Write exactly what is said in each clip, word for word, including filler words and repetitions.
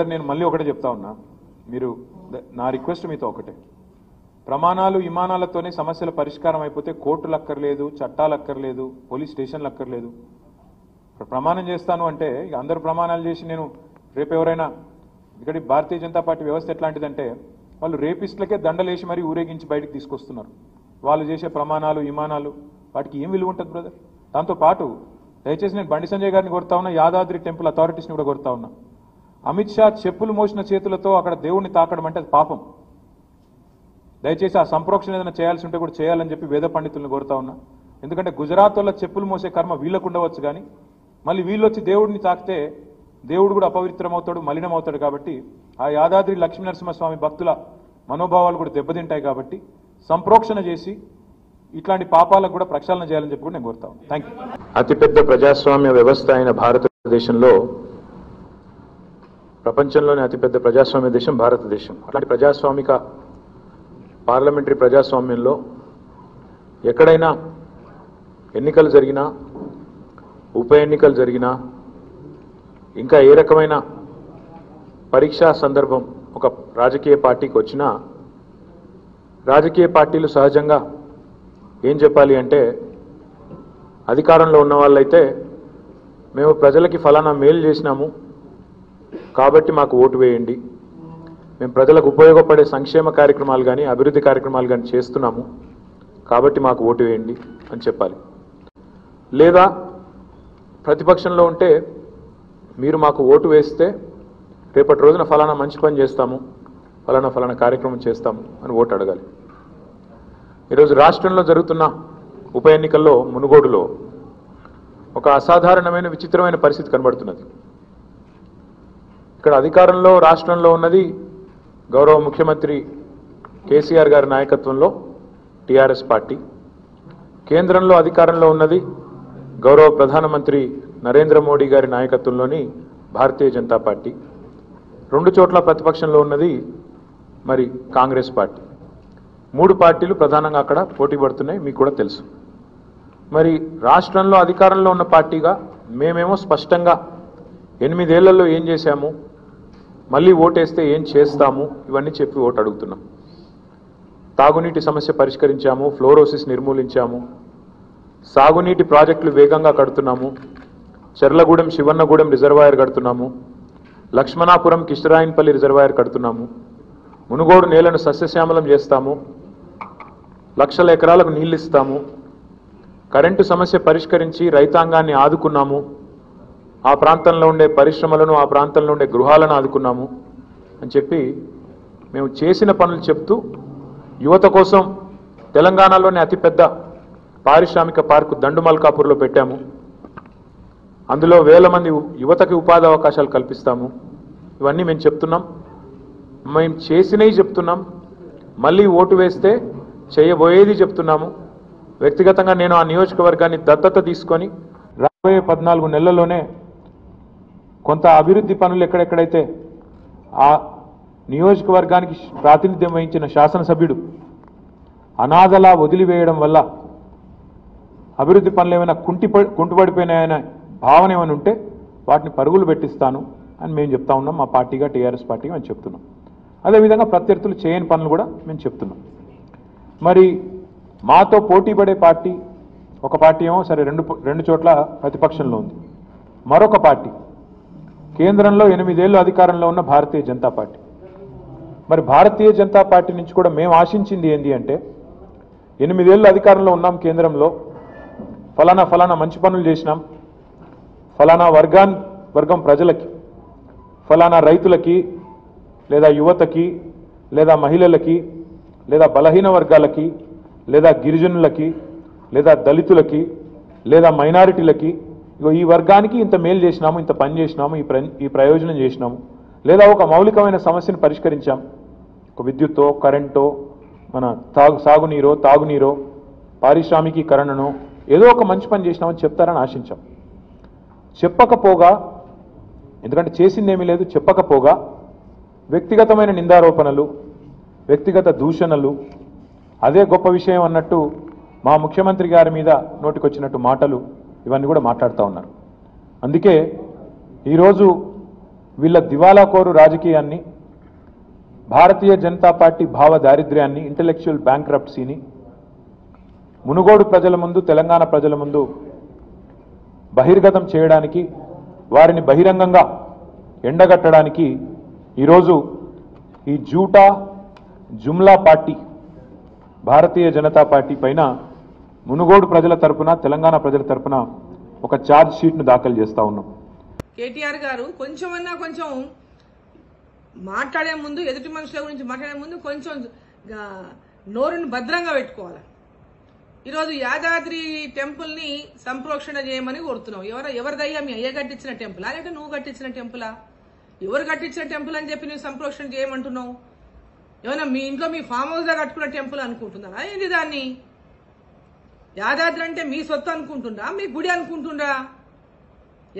Brother నేను మళ్ళీ ఒకటే చెప్తా ఉన్నా, మీరు నా రిక్వెస్ట్ మీతో ఒకటే, ప్రమాణాలు విమానాలతోనే సమస్యల పరిష్కారం అయిపోతే కోర్టులు అక్కర్లేదు, చట్టాలు అక్కర్లేదు, పోలీస్ స్టేషన్లు అక్కర్లేదు. ప్రమాణం చేస్తాను అంటే ఇక అందరు ప్రమాణాలు చేసి నేను రేపు ఎవరైనా ఇక్కడ భారతీయ జనతా పార్టీ వ్యవస్థ ఎట్లాంటిదంటే వాళ్ళు రేపిస్టులకే దండలేసి మరీ ఊరేగించి బయటకు తీసుకొస్తున్నారు. వాళ్ళు చేసే ప్రమాణాలు విమానాలు వాటికి ఏం విలువ ఉంటుంది బ్రదర్? దాంతోపాటు దయచేసి నేను బండి సంజయ్ గారిని కొడతా ఉన్నా, యాదాద్రి టెంపుల్ అథారిటీస్ని కూడా కొడతా ఉన్నా. అమిత్ షా చెప్పులు మోసిన చేతులతో అక్కడ దేవుణ్ణి తాకడం అంటే అది పాపం. దయచేసి ఆ సంప్రోక్షణ ఏదైనా చేయాల్సి ఉంటే కూడా చేయాలని చెప్పి వేద పండితులను కోరుతా ఉన్నా. ఎందుకంటే గుజరాత్ వల్ల చెప్పులు మోసే కర్మ వీళ్ళకు ఉండవచ్చు, కానీ మళ్ళీ వీళ్ళు వచ్చి దేవుడిని తాకితే దేవుడు కూడా అపవిత్రమవుతాడు, మలినమవుతాడు. కాబట్టి ఆ యాదాద్రి లక్ష్మీనరసింహస్వామి భక్తుల మనోభావాలు కూడా దెబ్బతింటాయి. కాబట్టి సంప్రోక్షణ చేసి ఇట్లాంటి పాపాలకు కూడా ప్రక్షాళన చేయాలని చెప్పి కూడా నేను కోరుతా ఉన్నాను. Thank you. అతిపెద్ద ప్రజాస్వామ్య వ్యవస్థ అయిన భారతదేశంలో, ప్రపంచంలోనే అతిపెద్ద ప్రజాస్వామ్య దేశం భారతదేశం. అట్లాంటి ప్రజాస్వామిక పార్లమెంటరీ ప్రజాస్వామ్యంలో ఎక్కడైనా ఎన్నికలు జరిగినా, ఉప ఎన్నికలు జరిగినా, ఇంకా ఏ రకమైన పరీక్షా సందర్భం ఒక రాజకీయ పార్టీకి వచ్చినా, రాజకీయ పార్టీలు సహజంగా ఏం చెప్పాలి అంటే, అధికారంలో ఉన్న వాళ్ళైతే మేము ప్రజలకి ఫలానా మేలు చేసినాము కాబట్టి మాకు ఓటు వేయండి, మేము ప్రజలకు ఉపయోగపడే సంక్షేమ కార్యక్రమాలు కానీ అభివృద్ధి కార్యక్రమాలు కానీ చేస్తున్నాము కాబట్టి మాకు ఓటు వేయండి అని చెప్పాలి. లేదా ప్రతిపక్షంలో ఉంటే మీరు మాకు ఓటు వేస్తే రేపటి రోజున ఫలానా మంచి పని చేస్తాము, ఫలానా ఫలానా కార్యక్రమం చేస్తాము అని ఓటు అడగాలి. ఈరోజు రాష్ట్రంలో జరుగుతున్న ఉప ఎన్నికల్లో మునుగోడులో ఒక అసాధారణమైన విచిత్రమైన పరిస్థితి కనబడుతున్నది. ఇక్కడ అధికారంలో రాష్ట్రంలో ఉన్నది గౌరవ ముఖ్యమంత్రి కేసీఆర్ గారి నాయకత్వంలో టీఆర్ఎస్ పార్టీ, కేంద్రంలో అధికారంలో ఉన్నది గౌరవ ప్రధానమంత్రి నరేంద్ర మోడీ గారి నాయకత్వంలోని భారతీయ జనతా పార్టీ, రెండు చోట్ల ప్రతిపక్షంలో ఉన్నది మరి కాంగ్రెస్ పార్టీ. మూడు పార్టీలు ప్రధానంగా అక్కడ పోటీ పడుతున్నాయి, మీకు కూడా తెలుసు. మరి రాష్ట్రంలో అధికారంలో ఉన్న పార్టీగా మేమేమో స్పష్టంగా ఎనిమిదేళ్లలో ఏం చేశాము, మళ్ళీ ఓటేస్తే ఏం చేస్తాము, ఇవన్నీ చెప్పి ఓటు అడుగుతున్నాం. తాగునీటి సమస్య పరిష్కరించాము, ఫ్లోరోసిస్ నిర్మూలించాము, సాగునీటి ప్రాజెక్టులు వేగంగా కడుతున్నాము, చెర్లగూడెం శివన్నగూడెం రిజర్వాయర్ కడుతున్నాము, లక్ష్మణాపురం కిష్టరాయన్పల్లి రిజర్వాయర్ కడుతున్నాము, మునుగోడు నేలను సస్యశ్యామలం చేస్తాము, లక్షల ఎకరాలకు నీళ్ళు ఇస్తాము, కరెంటు సమస్య పరిష్కరించి రైతాంగాన్ని ఆదుకున్నాము, ఆ ప్రాంతంలో ఉండే పరిశ్రమలను, ఆ ప్రాంతంలో ఉండే గృహాలను ఆదుకున్నాము అని చెప్పి మేము చేసిన పనులు చెప్తూ యువత కోసం తెలంగాణలోనే అతిపెద్ద పారిశ్రామిక పార్కు దండుమల్కాపూర్లో పెట్టాము, అందులో వేల మంది యువతకి ఉపాధి అవకాశాలు కల్పిస్తాము. ఇవన్నీ మేము చెప్తున్నాం, మేము చేసినవి చెప్తున్నాం, మళ్ళీ ఓటు వేస్తే చేయబోయేది చెప్తున్నాము. వ్యక్తిగతంగా నేను ఆ నియోజకవర్గాన్ని దత్తత తీసుకొని రాబోయే పద్నాలుగు నెలల్లోనే కొంత అభివృద్ధి పనులు ఎక్కడెక్కడైతే ఆ నియోజకవర్గానికి ప్రాతినిధ్యం వహించిన శాసనసభ్యుడు అనాథలా వదిలివేయడం వల్ల అభివృద్ధి పనులు ఏమైనా కుంటి కుంటుపడిపోయినాయనే భావన ఏమైనా ఉంటే వాటిని పరుగులు పెట్టిస్తాను అని మేము చెప్తా ఉన్నాం. మా పార్టీగా, టీఆర్ఎస్ పార్టీగా మేము చెప్తున్నాం. అదేవిధంగా ప్రత్యర్థులు చేయని పనులు కూడా మేము చెప్తున్నాం. మరి మాతో పోటీ పడే పార్టీ ఒక పార్టీ ఏమో సరే రెండు రెండు చోట్ల ప్రతిపక్షంలో ఉంది, మరొక పార్టీ కేంద్రంలో ఎనిమిదేళ్ళు అధికారంలో ఉన్న భారతీయ జనతా పార్టీ. మరి భారతీయ జనతా పార్టీ నుంచి కూడా మేము ఆశించింది ఏంటి అంటే, ఎనిమిదేళ్ళు అధికారంలో ఉన్నాం, కేంద్రంలో ఫలానా ఫలానా మంచి పనులు చేసినాం, ఫలానా వర్గాన్ వర్గం ప్రజలకి, ఫలానా రైతులకి, లేదా యువతకి, లేదా మహిళలకి, లేదా బలహీన వర్గాలకి, లేదా గిరిజనులకి, లేదా దళితులకి, లేదా మైనారిటీలకి, ఇగో ఈ వర్గానికి ఇంత మేలు చేసినాము, ఇంత పని చేసినాము, ఈ ఈ ప్రయోజనం చేసినాము, లేదా ఒక మౌలికమైన సమస్యను పరిష్కరించాం, ఒక విద్యుత్తో, కరెంటో, మన తాగు సాగునీరో తాగునీరో పారిశ్రామికీకరణను, ఏదో ఒక మంచి పని చేసినామని చెప్తారని ఆశించాం. చెప్పకపోగా, ఎందుకంటే చేసిందేమీ లేదు, చెప్పకపోగా వ్యక్తిగతమైన నిందారోపణలు, వ్యక్తిగత దూషణలు, అదే గొప్ప విషయం అన్నట్టు మా ముఖ్యమంత్రి గారి మీద నోటికొచ్చినట్టు మాటలు, ఇవన్నీ కూడా మాట్లాడుతూ ఉన్నారు. అందుకే ఈరోజు వీళ్ళ దివాలా కోరు రాజకీయాన్ని భారతీయ జనతా పార్టీ భావ దారిద్ర్యాన్ని ఇంటెలెక్చువల్ బ్యాంక్రప్సీని మునుగోడు ప్రజల ముందు తెలంగాణ ప్రజల ముందు బహిర్గతం చేయడానికి వారిని బహిరంగంగా ఎండగట్టడానికి ఈరోజు ఈ జూటా జుమ్లా పార్టీ భారతీయ జనతా పార్టీ పైన మునుగోడు ప్రజల తరపున తెలంగాణ ప్రజల తరపున ఒక ఛార్జ్ షీట్ను దాఖలు చేస్తా ఉన్నాం. కేటీఆర్ గారు కొంచెమన్నా కొంచెం మాట్లాడే ముందు ఎదుటి మనుషుల గురించి మాట్లాడే ముందు కొంచెం నోరుని భద్రంగా పెట్టుకోవాలి. ఈరోజు యాదాద్రి టెంపుల్ని సంప్రోక్షణ చేయమని కోరుతున్నావు. ఎవరు ఎవరిదయ్యా మీ అయ్య కట్టించిన టెంపులా లేదంటే నువ్వు కట్టించిన టెంపులా? ఎవరు కట్టించిన టెంపుల్ అని చెప్పి నువ్వు సంప్రోక్షణ చేయమంటున్నావు? ఏమైనా మీ ఇంట్లో మీ ఫామ్ హౌస్గా కట్టుకున్న టెంపుల్ అనుకుంటున్నారా ఏంది దాన్ని? యాదాద్రి అంటే మీ సొత్తు అనుకుంటుండ్రా? మీ గుడి అనుకుంటుండ్రా?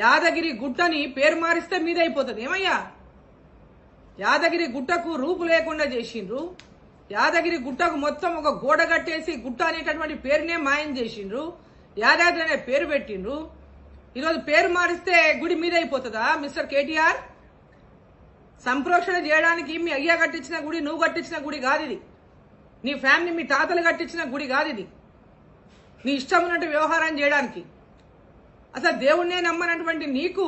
యాదగిరి గుట్టని పేరు మారిస్తే మీదైపోతుంది. ఏమయ్యా యాదగిరి గుట్టకు రూపు లేకుండా చేసిండ్రు. యాదగిరి గుట్టకు మొత్తం ఒక గోడ కట్టేసి గుట్ట అనేటటువంటి పేరునే మాయం చేసిండ్రు. యాదాద్రి అనే పేరు పెట్టిండ్రు. ఈరోజు పేరు మారిస్తే గుడి మీదైపోతుందా మిస్టర్ కేటీఆర్? సంప్రోక్షణ చేయడానికి మీ అయ్యా కట్టించిన గుడి నువ్వు కట్టించిన గుడి కాదు ఇది. నీ ఫ్యామిలీ మీ తాతలు కట్టించిన గుడి కాదు ఇది. నీ ఇష్టం ఉన్నట్టు వ్యవహారం చేయడానికి అసలు దేవుణ్ణే నమ్మనటువంటి నీకు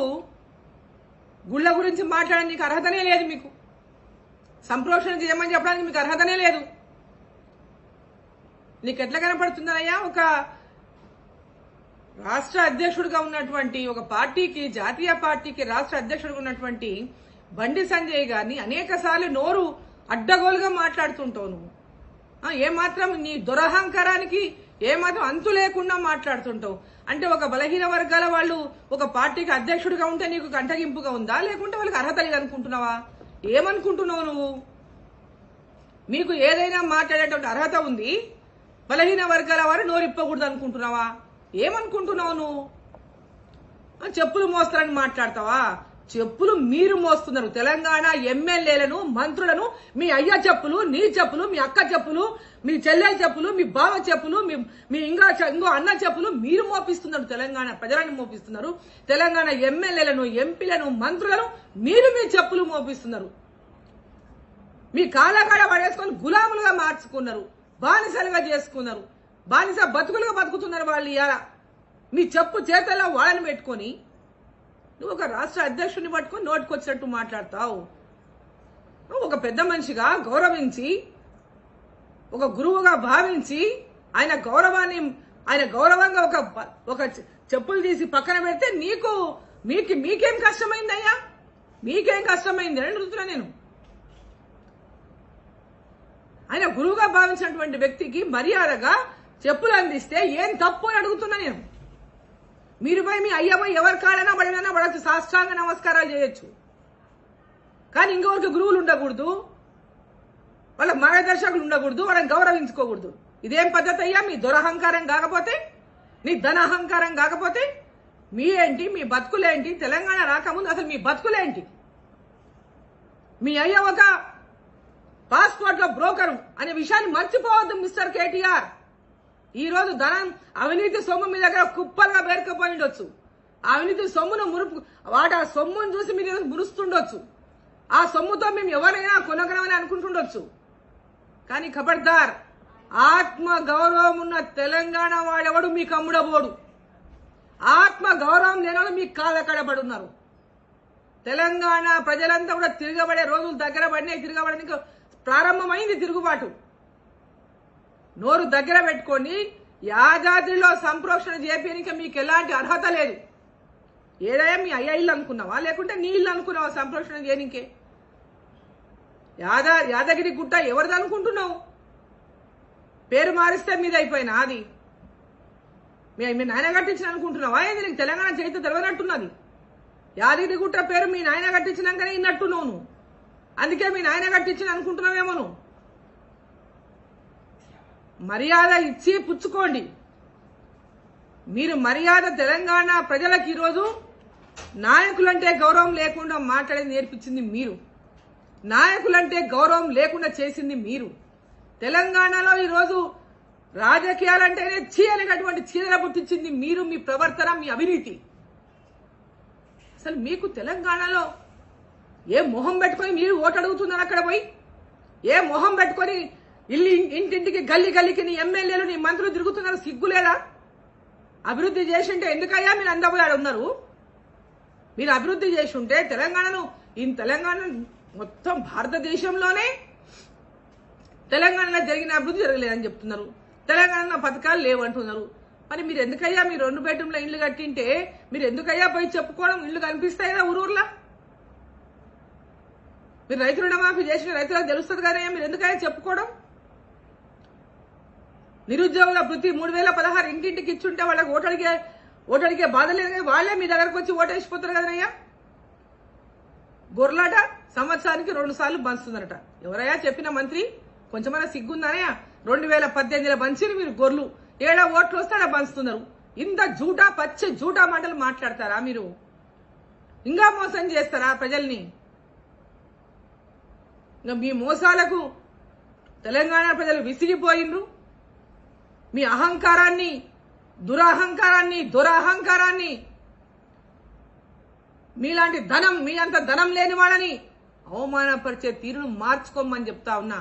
గుళ్ళ గురించి మాట్లాడడానికి అర్హతనే లేదు. మీకు సంప్రోక్షణ చేయమని చెప్పడానికి మీకు అర్హతనే లేదు. నీకు ఎట్లా కనపడుతుందనయ్యా ఒక రాష్ట్ర అధ్యక్షుడిగా ఉన్నటువంటి ఒక పార్టీకి, జాతీయ పార్టీకి రాష్ట్ర అధ్యక్షుడిగా ఉన్నటువంటి బండి సంజయ్ గారిని అనేక సార్లు నోరు అడ్డగోలుగా మాట్లాడుతుంటావు నువ్వు. ఏమాత్రం నీ దురహంకారానికి ఏమాత్రం అంతు లేకుండా మాట్లాడుతుంటావు. అంటే ఒక బలహీన వర్గాల వాళ్ళు ఒక పార్టీకి అధ్యక్షుడిగా ఉంటే నీకు కంటగింపుగా ఉందా లేకుంటే వాళ్ళకి అర్హత లేదనుకుంటున్నావా? ఏమనుకుంటున్నావు నువ్వు? మీకు ఏదైనా మాట్లాడేటువంటి అర్హత ఉంది, బలహీన వర్గాల వారు నోరిప్పకూడదు అనుకుంటున్నావా? ఏమనుకుంటున్నావు నువ్వు? చెప్పులు మోస్తారని మాట్లాడతావా? చెప్పులు మీరు మోస్తున్నారు. తెలంగాణ ఎమ్మెల్యేలను, మంత్రులను మీ అయ్య చెప్పులు, నీ చెప్పులు, మీ అక్క చెప్పులు, మీ చెల్లెల చెప్పులు, మీ బావ చెప్పులు, మీ మీ ఇంకా ఇంకో అన్న చెప్పులు మీరు మోపిస్తున్నారు. తెలంగాణ ప్రజలను మోపిస్తున్నారు. తెలంగాణ ఎమ్మెల్యేలను, ఎంపీలను, మంత్రులను మీరు మీ చెప్పులు మోపిస్తున్నారు. మీ కాలకాడ పడేసుకొని గులాములుగా మార్చుకున్నారు, బానిసలుగా చేసుకున్నారు, బానిస బతుకులుగా బతుకుతున్నారు వాళ్ళు. ఇలా మీ చెప్పు చేతల్లో వాళ్ళని పెట్టుకొని నువ్వు ఒక రాష్ట్ర అధ్యక్షుడిని పట్టుకుని నోటికొచ్చినట్టు మాట్లాడతావు. నువ్వు ఒక పెద్ద మనిషిగా గౌరవించి, ఒక గురువుగా భావించి, ఆయన గౌరవాన్ని ఆయన గౌరవంగా ఒక ఒక చెప్పులు తీసి పక్కన పెడితే నీకు మీకు మీకేం కష్టమైంది అయ్యా? మీకేం కష్టమైంది అని అడుగుతున్నా నేను. ఆయన గురువుగా భావించినటువంటి వ్యక్తికి మర్యాదగా చెప్పులు అందిస్తే ఏం తప్పు అని అడుగుతున్నా నేను. మీరు పోయి మీ అయ్యమ్మ ఎవరి కాడైనా పడినా పడచ్చు, సాష్టాంగ నమస్కారాలు చేయొచ్చు. కానీ ఇంకొకరికి గురువులు ఉండకూడదు, వాళ్ళ మార్గదర్శకులు ఉండకూడదు, వాళ్ళని గౌరవించుకోకూడదు. ఇదేం పద్ధతి అయ్యా? మీ దురహంకారం కాకపోతే, నీ ధనహంకారం కాకపోతే మీ ఏంటి? మీ బతుకులేంటి? తెలంగాణ రాకముందు అసలు మీ బతుకులేంటి? మీ అయ్య ఒక పాస్పోర్ట్ల బ్రోకరు అనే విషయాన్ని మర్చిపోవద్దు మిస్టర్ కేటీఆర్. ఈ రోజు ధనం అవినీతి సొమ్ము మీ దగ్గర కుప్పలుగా పేరుకుపోయి ఉండొచ్చు. అవినీతి సొమ్మును మురుపు వాటి ఆ సొమ్మును చూసి మీరు మురుస్తుండొచ్చు. ఆ సొమ్ముతో మేము ఎవరైనా కొనగలమని అనుకుంటుండొచ్చు. కానీ ఖబర్దార్, ఆత్మ గౌరవం ఉన్న తెలంగాణ వాడెవడు మీ కమ్ముడబోడు. ఆత్మ గౌరవం లేనివాడు మీ కాళ్ళకడబడున్నారు. తెలంగాణ ప్రజలంతా కూడా తిరగబడే రోజులు దగ్గర పడినాయి. తిరగబడడానికి ప్రారంభమైంది తిరుగుబాటు. నోరు దగ్గర పెట్టుకొని యాదాద్రిలో సంప్రోక్షణ చేపించడానికి మీకు ఎలాంటి అర్హత లేదు. ఏదైనా మీ అయ్య ఇల్లు అనుకున్నావా లేకుంటే నీ ఇల్లు అనుకున్నావా సంప్రోక్షణ చేయనికే? యాదా యాదగిరి గుట్ట ఎవరిది అనుకుంటున్నావు? పేరు మారిస్తే మీద అయిపోయినా అది మీ మీ నాయన కట్టించిన అనుకుంటున్నావా ఏంది? నీకు తెలంగాణ చరిత్ర తెలియనట్టున్నది. యాదగిరి గుట్ట పేరు మీ నాయన కట్టించినాకనే ఇన్నట్టున్నావు నువ్వు. అందుకే మీ నాయన కట్టించిన అనుకుంటున్నావేమో నువ్వు. మర్యాద ఇచ్చి పుచ్చుకోండి. మీరు మర్యాద తెలంగాణ ప్రజలకు ఈరోజు నాయకులంటే గౌరవం లేకుండా మాట్లాడి నేర్పించింది మీరు. నాయకులంటే గౌరవం లేకుండా చేసింది మీరు. తెలంగాణలో ఈరోజు రాజకీయాలంటేనే చీ అనేటటువంటి చీదర పుట్టించింది మీరు, మీ ప్రవర్తన, మీ అవినీతి. అసలు మీకు తెలంగాణలో ఏ మోహం పెట్టుకొని మీరు ఓటు అడుగుతున్నారు అక్కడ పోయి? ఏ మోహం పెట్టుకొని ఇల్లు ఇంటింటికి గల్లి గల్లికి నీ ఎమ్మెల్యేలు నీ మంత్రులు తిరుగుతున్నారు, సిగ్గులేదా? అభివృద్ధి చేసింటే ఎందుకయ్యా మీరు అందబోయాడు ఉన్నారు? మీరు అభివృద్ధి చేసి ఉంటే తెలంగాణను ఈ తెలంగాణ మొత్తం భారతదేశంలోనే తెలంగాణలో జరిగిన అభివృద్ధి జరగలేదని చెప్తున్నారు, తెలంగాణ పథకాలు లేవంటున్నారు. మరి మీరు ఎందుకయ్యా మీరు రెండు బెడ్రూమ్ల ఇండ్లు కట్టింటే మీరు ఎందుకయ్యా పోయి చెప్పుకోవడం? ఇండ్లు కనిపిస్తాయి కదా ఊరూర్లా. మీరు రైతు రుణమాఫీ చేసిన రైతులకు తెలుస్తుంది కానీ మీరు ఎందుకయ్యా చెప్పుకోవడం? నిరుద్యోగుల ప్రతి మూడు వేల పదహారు ఇంటింటికి ఇచ్చుంటే వాళ్ళకి ఓటడిగే ఓటడిగే బాధ లేదు కానీ వాళ్లే మీ దగ్గరకు వచ్చి ఓటేసిపోతారు కదనయ్యా. గొర్లాట సంవత్సరానికి రెండు సార్లు బంచుతుందట. ఎవరయ్యా చెప్పిన మంత్రి? కొంచెమైనా సిగ్గుందనయ్యా. రెండు వేల పద్దెనిమిదిలో బంచిని మీరు గొర్రెలు ఏడా ఓట్లు వస్తాడా బంచుతున్నారు. ఇంత జూటా పచ్చి జూటా మాటలు మాట్లాడతారా మీరు? ఇంకా మోసం చేస్తారా ప్రజల్ని? ఇంకా మీ మోసాలకు తెలంగాణ ప్రజలు విసిగిపోయిండ్రు. మీ అహంకారాన్ని, దురహంకారాన్ని, దురహంకారాన్ని, మీలాంటి ధనం, మీరంత ధనం లేని వాళ్ళని అవమానపరిచే తీరును మార్చుకోమని చెప్తా ఉన్నా.